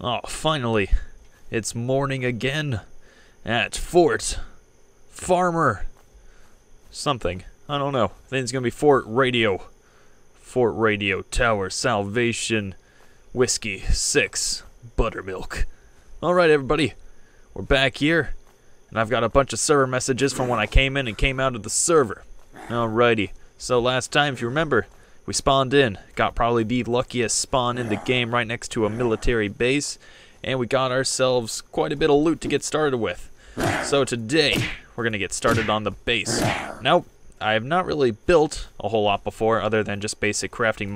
Oh, finally. It's morning again at Fort Farmer something. I don't know. I think it's gonna be Fort Radio. Fort Radio Tower Salvation Whiskey 6 Buttermilk. Alright everybody, we're back here. And I've got a bunch of server messages from when I came in and came out of the server. Alrighty. So last time, if you remember, we spawned in. Got probably the luckiest spawn in the game right next to a military base. And we got ourselves quite a bit of loot to get started with. So today, we're going to get started on the base. Now, I have not really built a whole lot before other than just basic crafting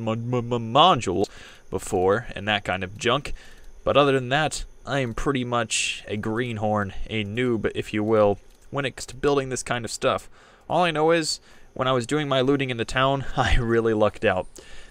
modules before and that kind of junk. But other than that, I am pretty much a greenhorn, a noob, if you will, when it comes to building this kind of stuff. All I know is, when I was doing my looting in the town, I really lucked out,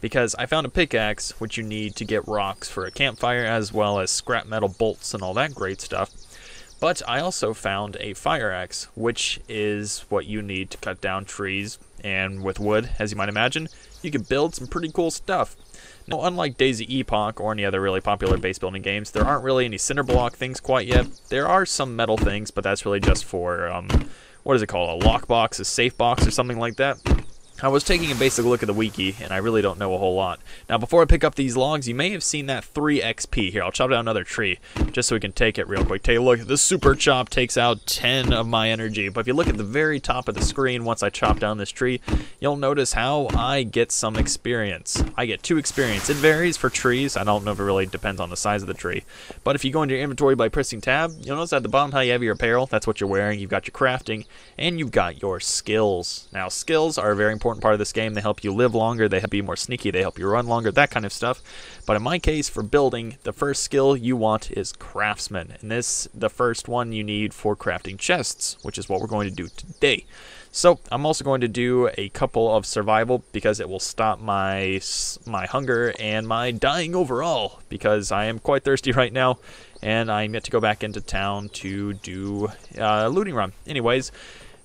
because I found a pickaxe, which you need to get rocks for a campfire, as well as scrap metal bolts and all that great stuff. But I also found a fire axe, which is what you need to cut down trees, and with wood, as you might imagine, you can build some pretty cool stuff. Now, unlike DayZ, Epoch, or any other really popular base building games, there aren't really any cinder block things quite yet. There are some metal things, but that's really just for, what is it called, a lockbox, a safe box, or something like that. I was taking a basic look at the wiki, and I really don't know a whole lot. Now, before I pick up these logs, you may have seen that 3 XP here. I'll chop down another tree, just so we can take it real quick. Take a look. This super chop takes out 10 of my energy. But if you look at the very top of the screen, once I chop down this tree, you'll notice how I get some experience. I get 2 experience. It varies for trees. I don't know if it really depends on the size of the tree. But if you go into your inventory by pressing tab, you'll notice at the bottom how you have your apparel. That's what you're wearing. You've got your crafting, and you've got your skills. Now, skills are very important part of this game. They help you live longer, they help you be more sneaky, they help you run longer, that kind of stuff. But in my case, for building, the first skill you want is craftsman, and this the first one you need for crafting chests, which is what we're going to do today. So I'm also going to do a couple of survival, because it will stop my hunger and my dying overall, because I am quite thirsty right now, and I'm yet to go back into town to do a looting run. Anyways,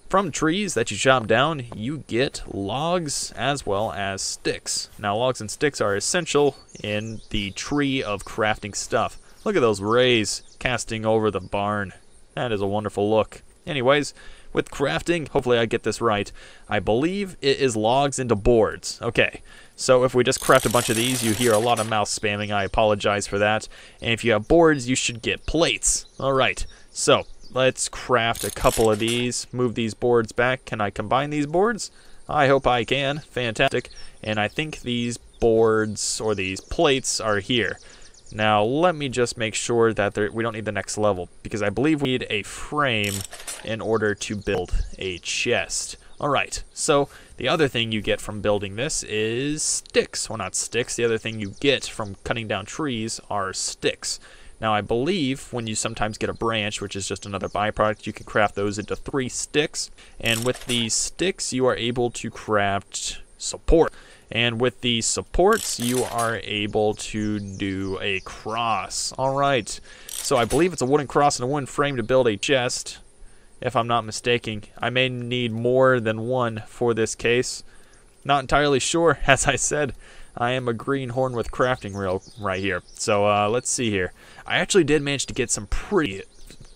from trees that you chop down, you get logs as well as sticks. Now, logs and sticks are essential in the tree of crafting stuff. Look at those rays casting over the barn. That is a wonderful look. Anyways, with crafting, hopefully I get this right. I believe it is logs into boards. Okay, so if we just craft a bunch of these, you hear a lot of mouse spamming. I apologize for that. And if you have boards, you should get plates. All right, so let's craft a couple of these, move these boards back. Can I combine these boards? I hope I can. Fantastic. And I think these boards, or these plates, are here. Now, let me just make sure that we don't need the next level, because I believe we need a frame in order to build a chest. All right, so the other thing you get from building this is sticks. Well, not sticks. The other thing you get from cutting down trees are sticks. Now, I believe when you sometimes get a branch, which is just another byproduct, you can craft those into 3 sticks. And with these sticks, you are able to craft support. And with these supports, you are able to do a cross. All right. So I believe it's a wooden cross and a wooden frame to build a chest, if I'm not mistaken. I may need more than one for this case. Not entirely sure. As I said, I am a greenhorn with crafting reel right here. So let's see here. I actually did manage to get some pretty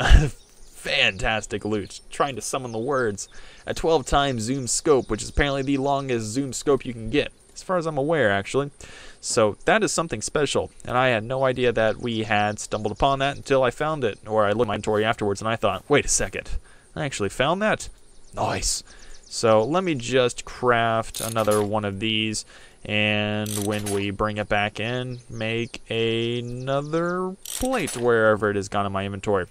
fantastic loot. Trying to summon the words. A 12-time zoom scope, which is apparently the longest zoom scope you can get, as far as I'm aware, actually. So that is something special, and I had no idea that we had stumbled upon that until I found it, or I looked at my inventory afterwards and I thought, wait a second, I actually found that? Nice. So let me just craft another one of these, and when we bring it back in, make another plate wherever it has gone in my inventory.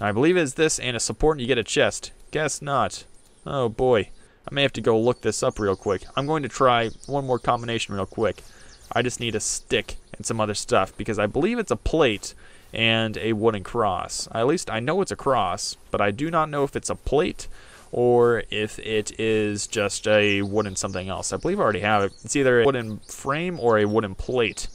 Now, I believe it's this and a support, and you get a chest. Guess not. Oh boy, I may have to go look this up real quick. I'm going to try one more combination real quick. I just need a stick and some other stuff, because I believe it's a plate and a wooden cross. At least I know it's a cross, but I do not know if it's a plate or if it is just a wooden something else. I believe I already have it. It's either a wooden frame or a wooden plate.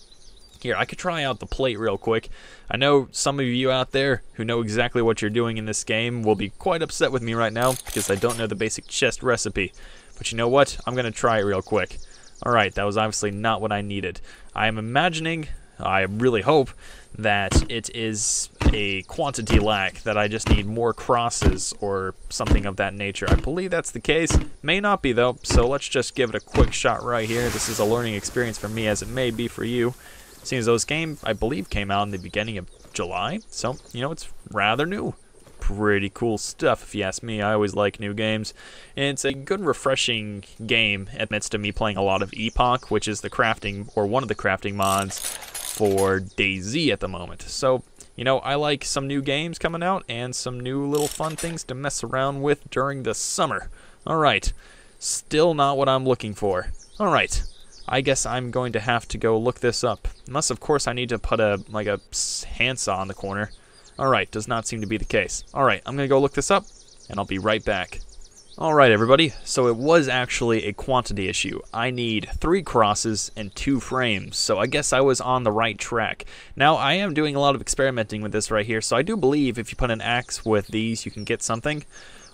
Here, I could try out the plate real quick. I know some of you out there who know exactly what you're doing in this game will be quite upset with me right now, because I don't know the basic chest recipe. But you know what? I'm going to try it real quick. All right, that was obviously not what I needed. I am imagining I really hope that it is a quantity lack, that I just need more crosses or something of that nature. I believe that's the case. May not be, though, so let's just give it a quick shot right here. This is a learning experience for me, as it may be for you. Seeing as those game, I believe, came out in the beginning of July, so, you know, it's rather new. Pretty cool stuff, if you ask me. I always like new games, and it's a good refreshing game amidst of me playing a lot of Epoch, which is the crafting, or one of the crafting mods for DayZ at the moment. So, you know, I like some new games coming out and some new little fun things to mess around with during the summer. Alright, still not what I'm looking for. Alright, I guess I'm going to have to go look this up. Unless, of course, I need to put a, like, a handsaw on the corner. Alright, does not seem to be the case. Alright, I'm going to go look this up, and I'll be right back. Alright, everybody, so it was actually a quantity issue. I need 3 crosses and 2 frames, so I guess I was on the right track. Now, I am doing a lot of experimenting with this right here, so I do believe if you put an axe with these, you can get something,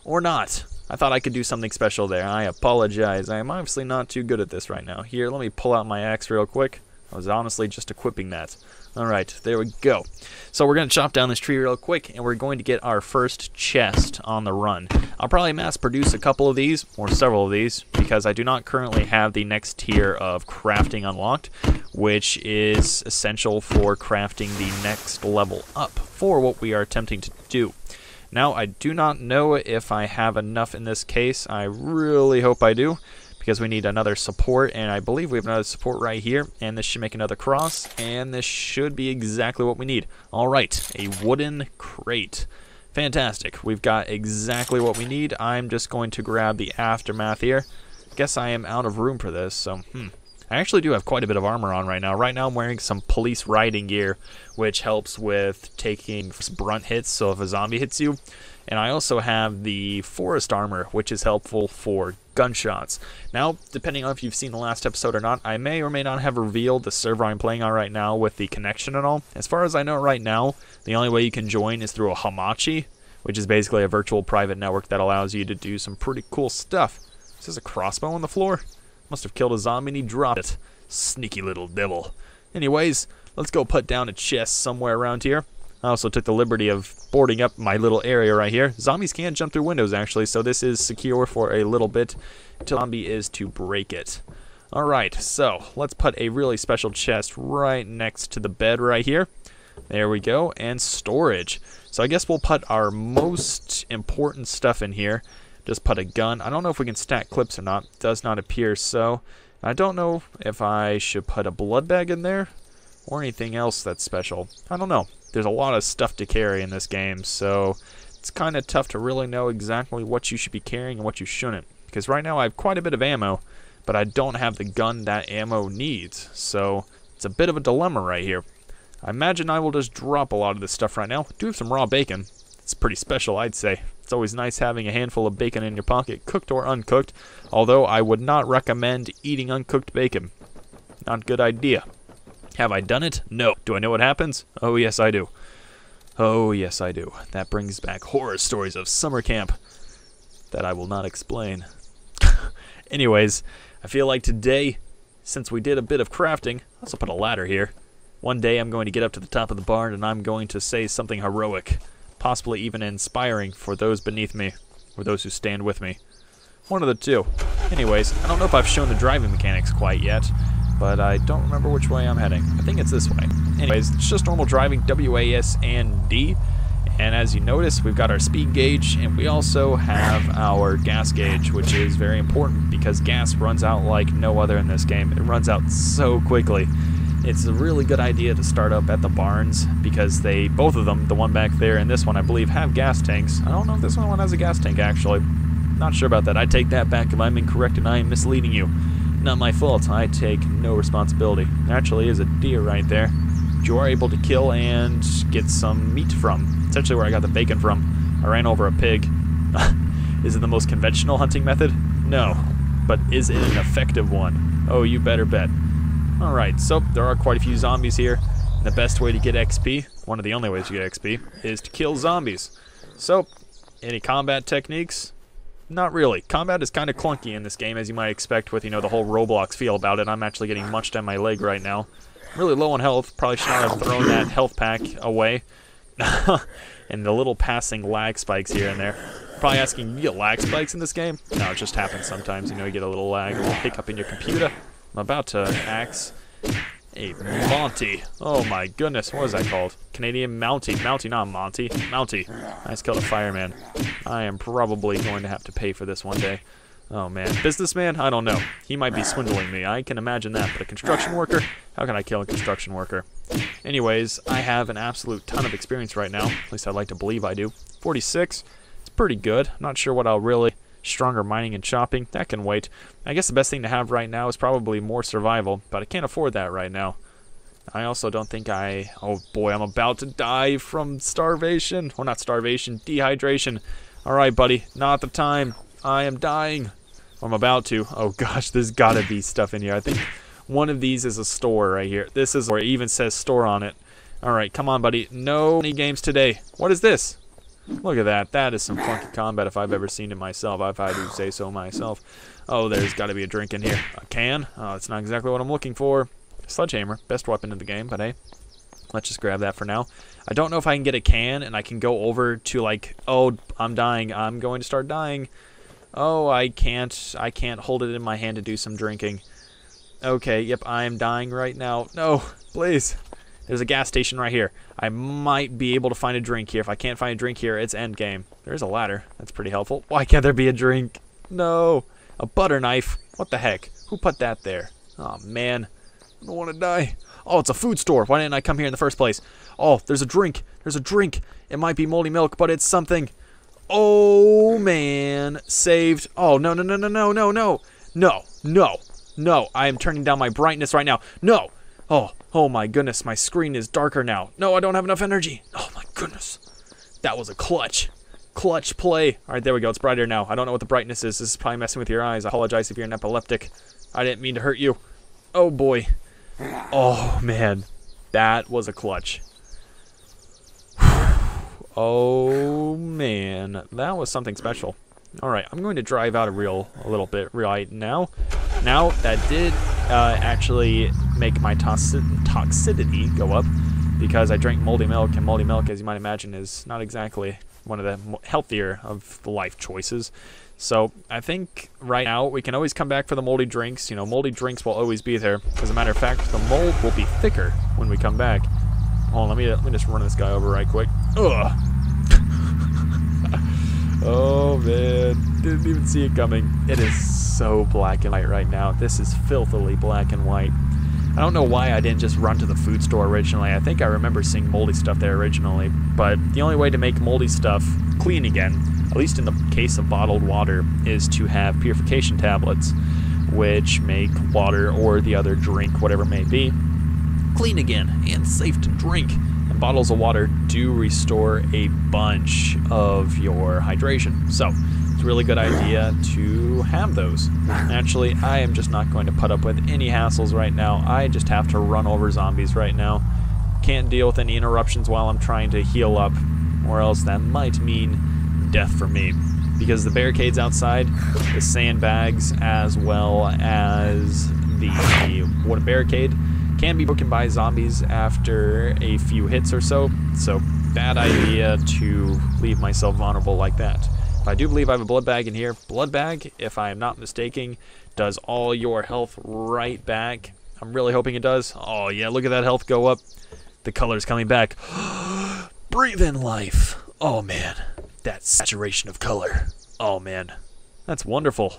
or not. I thought I could do something special there. I apologize. I am obviously not too good at this right now. Here, let me pull out my axe real quick. I was honestly just equipping that. Alright, there we go. So we're going to chop down this tree real quick, and we're going to get our first chest on the run. I'll probably mass produce a couple of these, or several of these, because I do not currently have the next tier of crafting unlocked, which is essential for crafting the next level up for what we are attempting to do. Now, I do not know if I have enough in this case. I really hope I do, because we need another support, and I believe we have another support right here, and this should make another cross, and this should be exactly what we need. Alright, a wooden crate. Fantastic. We've got exactly what we need. I'm just going to grab the aftermath here. Guess I am out of room for this, so, I actually do have quite a bit of armor on right now. Right now I'm wearing some police riding gear, which helps with taking brunt hits, so if a zombie hits you. And I also have the forest armor, which is helpful for gunshots. Now, depending on if you've seen the last episode or not, I may or may not have revealed the server I'm playing on right now with the connection and all. As far as I know right now, the only way you can join is through a Hamachi, which is basically a virtual private network that allows you to do some pretty cool stuff. Is this a crossbow on the floor? Must have killed a zombie and he dropped it. Sneaky little devil. Anyways, let's go put down a chest somewhere around here. I also took the liberty of boarding up my little area right here. Zombies can jump through windows, actually, so this is secure for a little bit until the zombie is to break it. Alright, so let's put a really special chest right next to the bed right here. There we go, and storage. So I guess we'll put our most important stuff in here. Just put a gun. I don't know if we can stack clips or not. Does not appear so. I don't know if I should put a blood bag in there or anything else that's special. I don't know. There's a lot of stuff to carry in this game, so it's kind of tough to really know exactly what you should be carrying and what you shouldn't. Because right now I have quite a bit of ammo, but I don't have the gun that ammo needs. So it's a bit of a dilemma right here. I imagine I will just drop a lot of this stuff right now. I do have some raw bacon. It's pretty special, I'd say. It's always nice having a handful of bacon in your pocket, cooked or uncooked. Although I would not recommend eating uncooked bacon. Not a good idea. Have I done it? No. Do I know what happens? Oh, yes, I do. Oh, yes, I do. That brings back horror stories of summer camp that I will not explain. Anyways, I feel like today, since we did a bit of crafting, I also put a ladder here. One day I'm going to get up to the top of the barn and I'm going to say something heroic, possibly even inspiring for those beneath me, or those who stand with me. One of the two. Anyways, I don't know if I've shown the driving mechanics quite yet, but I don't remember which way I'm heading. I think it's this way. Anyways, it's just normal driving, WASD. And as you notice, we've got our speed gauge, and we also have our gas gauge, which is very important because gas runs out like no other in this game. It runs out so quickly. It's a really good idea to start up at the barns because they, both of them, the one back there and this one, I believe, have gas tanks. I don't know if this one has a gas tank, actually. Not sure about that. I take that back if I'm incorrect and I am misleading you. Not my fault. I take no responsibility. There actually is a deer right there that you are able to kill and get some meat from. Essentially where I got the bacon from. I ran over a pig. Is it the most conventional hunting method? No. But is it an effective one? Oh, you better bet. Alright, so there are quite a few zombies here. And the best way to get XP, one of the only ways to get XP, is to kill zombies. So, any combat techniques? Not really. Combat is kind of clunky in this game, as you might expect with, you know, the whole Roblox feel about it. I'm actually getting munched on my leg right now. really low on health. Probably should not have thrown that health pack away. And the little passing lag spikes here and there. Probably asking, you get lag spikes in this game? No, it just happens sometimes. You know, you get a little lag, a little hiccup in your computer. I'm about to axe a Monty. Oh my goodness, what is that called? Canadian Mountie. Mountie, not Monty. Mountie. Nice kill to Fireman. I am probably going to have to pay for this one day. Oh man. Businessman? I don't know. He might be swindling me. I can imagine that. But a construction worker? How can I kill a construction worker? Anyways, I have an absolute ton of experience right now. At least I'd like to believe I do. 46. It's pretty good. I'm not sure what I'll really... Stronger mining and chopping. That can wait. I guess the best thing to have right now is probably more survival, but I can't afford that right now. I also don't think I... Oh boy, I'm about to die from starvation. Well, not starvation. Dehydration. Alright, buddy. Not the time. I am dying. I'm about to. Oh gosh, there's gotta be stuff in here. I think one of these is a store right here. This is where it even says store on it. Alright, come on, buddy. No mini games today. What is this? Look at that. That is some funky combat if I've ever seen it myself, if I do say so myself. Oh, there's got to be a drink in here. A can? Oh, it's not exactly what I'm looking for. Sledgehammer. Best weapon in the game, but hey. Let's just grab that for now. I don't know if I can get a can, and I can go over to like, oh, I'm dying. I'm going to start dying. Oh, I can't hold it in my hand to do some drinking. Okay, yep, I am dying right now. No, please. There's a gas station right here. I might be able to find a drink here. If I can't find a drink here, it's end game. There is a ladder. That's pretty helpful. Why can't there be a drink? No. A butter knife. What the heck? Who put that there? Oh, man. I don't want to die. Oh, it's a food store. Why didn't I come here in the first place? Oh, there's a drink. There's a drink. It might be moldy milk, but it's something. Oh, man. Saved. Oh, no, no, no, no, no, no, no. No, no, no. I am turning down my brightness right now. No. Oh, oh my goodness, my screen is darker now. No, I don't have enough energy. Oh my goodness. That was a clutch play. All right, there we go. It's brighter now. I don't know what the brightness is. This is probably messing with your eyes. I apologize if you're an epileptic. I didn't mean to hurt you. Oh boy. Oh man. That was a clutch. Oh man. That was something special. All right, I'm going to drive out a little bit right now. Now, that did actually make my toxicity go up because I drank moldy milk, and moldy milk, as you might imagine, is not exactly one of the healthier of the life choices. So I think right now we can always come back for the moldy drinks. You know, moldy drinks will always be there. As a matter of fact, the mold will be thicker when we come back. Hold on, let me just run this guy over right quick. Ugh. Oh man, didn't even see it coming. It is so black and white right now. This is filthily black and white. I don't know why I didn't just run to the food store originally. I think I remember seeing moldy stuff there originally, but the only way to make moldy stuff clean again, at least in the case of bottled water, is to have purification tablets, which make water or the other drink, whatever it may be, clean again and safe to drink. And bottles of water do restore a bunch of your hydration. So it's a really good idea to have those. Naturally, I am just not going to put up with any hassles right now. I just have to run over zombies right now. Can't deal with any interruptions while I'm trying to heal up, or else that might mean death for me. Because the barricades outside, the sandbags, as well as the wood barricade, can be broken by zombies after a few hits or so, so bad idea to leave myself vulnerable like that. I do believe I have a blood bag in here. Blood bag, if I am not mistaken, does all your health right back. I'm really hoping it does. Oh yeah, look at that health go up. The color's coming back. Breathe in life. Oh man, that saturation of color. Oh man, that's wonderful.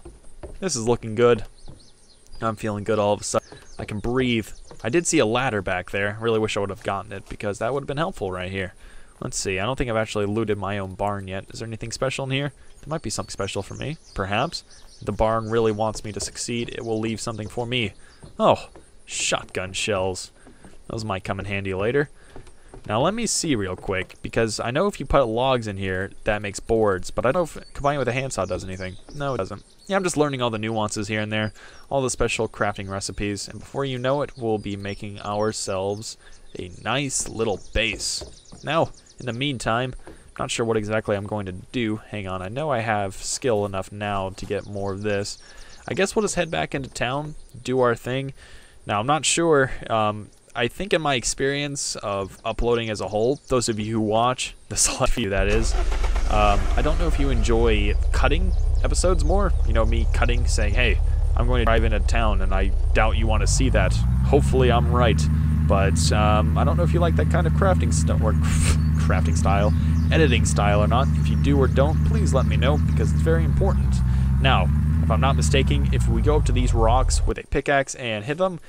This is looking good. I'm feeling good all of a sudden. I can breathe. I did see a ladder back there. I really wish I would have gotten it because that would have been helpful right here. Let's see. I don't think I've actually looted my own barn yet. Is there anything special in here? There might be something special for me, perhaps. If the barn really wants me to succeed, it will leave something for me. Oh, shotgun shells. Those might come in handy later. Now let me see real quick, because I know if you put logs in here, that makes boards, but I don't know if combining with a handsaw does anything. No, it doesn't. Yeah, I'm just learning all the nuances here and there, all the special crafting recipes, and before you know it, we'll be making ourselves a nice little base. Now, in the meantime, not sure what exactly I'm going to do. Hang on, I know I have skill enough now to get more of this. I guess we'll just head back into town, do our thing. Now, I'm not sure, I think in my experience of uploading as a whole, those of you who watch, the solid few that is, I don't know if you enjoy cutting episodes more. You know, me cutting, saying, hey, I'm going to drive into town and I doubt you want to see that. Hopefully I'm right. But I don't know if you like that kind of editing style or not. If you do or don't, please let me know, because it's very important. Now, if I'm not mistaken, if we go up to these rocks with a pickaxe and hit them,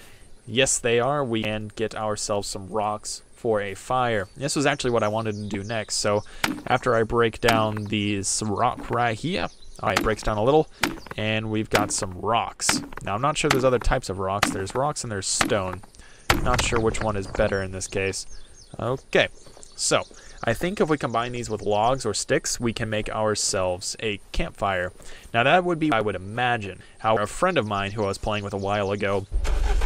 yes they are, we can get ourselves some rocks for a fire. This was actually what I wanted to do next, so after I break down these rock right here, alright, breaks down a little, and we've got some rocks. Now I'm not sure there's other types of rocks, there's rocks and there's stone. Not sure which one is better in this case. Okay, so I think if we combine these with logs or sticks, we can make ourselves a campfire. Now that would be, I would imagine, how a friend of mine who I was playing with a while ago,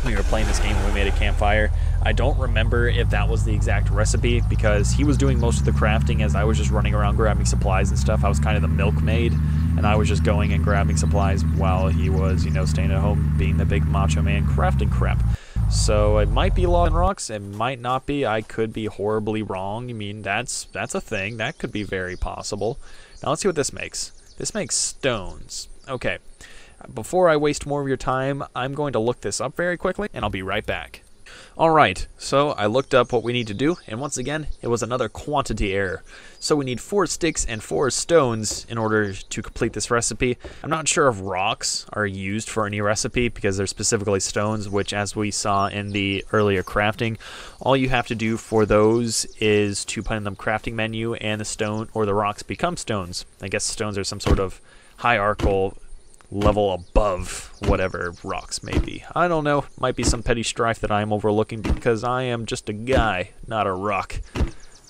we were playing this game and we made a campfire. I don't remember if that was the exact recipe, because he was doing most of the crafting as I was just running around grabbing supplies and stuff. I was kind of the milkmaid, and I was just going and grabbing supplies while he was, you know, staying at home, being the big macho man crafting crap. So it might be logs and rocks, it might not be, I could be horribly wrong. I mean, that's a thing, that could be very possible. Now let's see what this makes. This makes stones. Okay, before I waste more of your time, I'm going to look this up very quickly, and I'll be right back. Alright, so I looked up what we need to do, and once again, it was another quantity error. So we need 4 sticks and 4 stones in order to complete this recipe. I'm not sure if rocks are used for any recipe, because they're specifically stones, which as we saw in the earlier crafting, all you have to do for those is to put in the crafting menu and the stone or the rocks become stones. I guess stones are some sort of hierarchical level above whatever rocks may be. I don't know, might be some petty strife that I am overlooking, because I am just a guy, not a rock.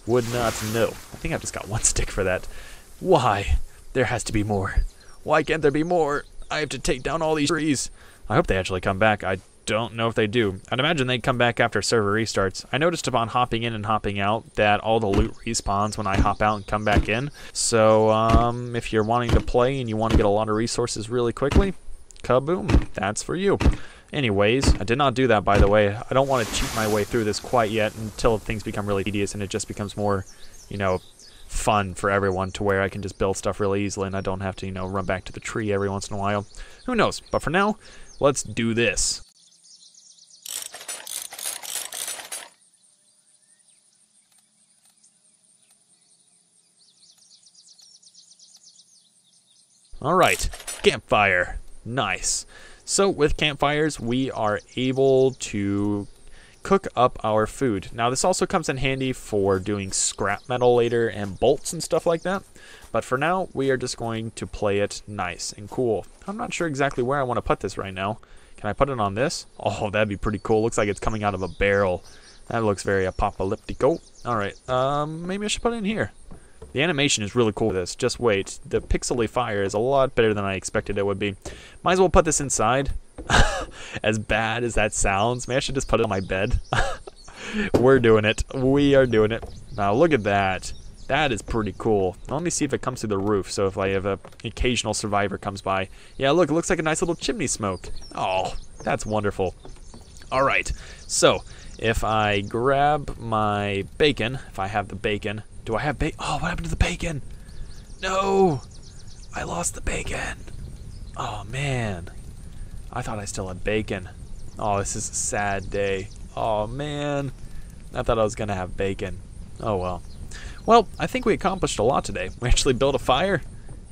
Would not know. I think I've just got 1 stick for that. Why? There has to be more. Why can't there be more? I have to take down all these trees. I hope they actually come back. I don't know if they do. I'd imagine they'd come back after server restarts. I noticed upon hopping in and hopping out that all the loot respawns when I hop out and come back in. So if you're wanting to play and you want to get a lot of resources really quickly, kaboom, that's for you. Anyways, I did not do that, by the way. I don't want to cheat my way through this quite yet until things become really tedious and it just becomes more, you know, fun for everyone, to where I can just build stuff really easily and I don't have to, you know, run back to the tree every once in a while. Who knows? But for now, let's do this. Alright, campfire. Nice. So with campfires, we are able to cook up our food. Now this also comes in handy for doing scrap metal later and bolts and stuff like that. But for now, we are just going to play it nice and cool. I'm not sure exactly where I want to put this right now. Can I put it on this? Oh, that'd be pretty cool. Looks like it's coming out of a barrel. That looks very apocalyptico. Alright, maybe I should put it in here. The animation is really cool with this. Just wait. The pixely fire is a lot better than I expected it would be. Might as well put this inside. As bad as that sounds. Maybe I should just put it on my bed. We're doing it. We are doing it. Now look at that. That is pretty cool. Let me see if it comes through the roof. So if I have an occasional survivor comes by. Yeah, look. It looks like a nice little chimney smoke. Oh, that's wonderful. All right. So if I grab my bacon, if I have the bacon. Do I have bacon? Oh, what happened to the bacon? No! I lost the bacon. Oh, man. I thought I still had bacon. Oh, this is a sad day. Oh, man. I thought I was going to have bacon. Oh, well. Well, I think we accomplished a lot today. We actually built a fire,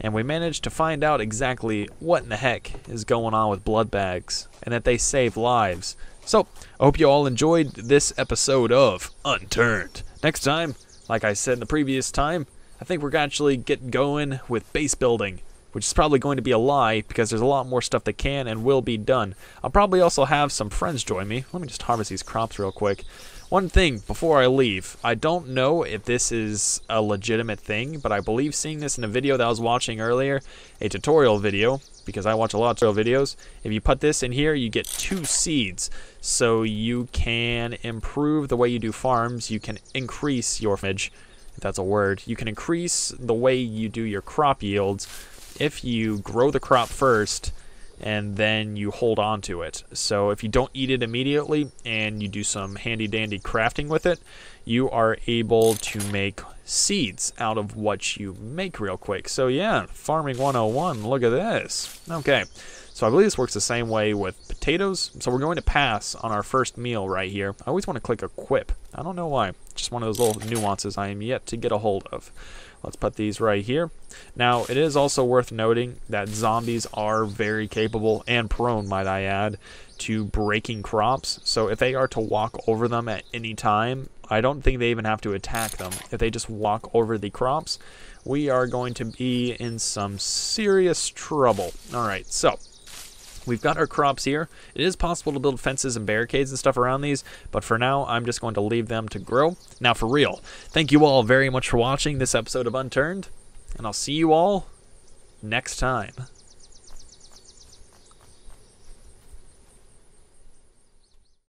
and we managed to find out exactly what in the heck is going on with blood bags, and that they save lives. So, I hope you all enjoyed this episode of Unturned. Next time, like I said in the previous time, I think we're going to actually get going with base building, which is probably going to be a lie because there's a lot more stuff that can and will be done. I'll probably also have some friends join me. Let me just harvest these crops real quick. One thing before I leave, I don't know if this is a legitimate thing, but I believe seeing this in a video that I was watching earlier, a tutorial video, because I watch a lot of tutorial videos, if you put this in here, you get 2 seeds. So you can improve the way you do farms, you can increase your farmage, if that's a word, you can increase the way you do your crop yields if you grow the crop first, and then you hold on to it. So if you don't eat it immediately and you do some handy dandy crafting with it, you are able to make seeds out of what you make real quick. So yeah, farming 101, look at this. Okay, so I believe this works the same way with potatoes. So we're going to pass on our first meal right here. I always want to click equip. I don't know why. Just one of those little nuances I am yet to get a hold of. Let's put these right here. Now, it is also worth noting that zombies are very capable and prone, might I add, to breaking crops. So if they are to walk over them at any time, I don't think they even have to attack them. If they just walk over the crops, we are going to be in some serious trouble. All right, so we've got our crops here. It is possible to build fences and barricades and stuff around these, but for now, I'm just going to leave them to grow. Now, for real, thank you all very much for watching this episode of Unturned, and I'll see you all next time.